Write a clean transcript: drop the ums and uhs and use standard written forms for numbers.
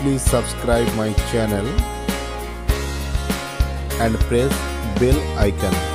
please subscribe my channel and press bell icon.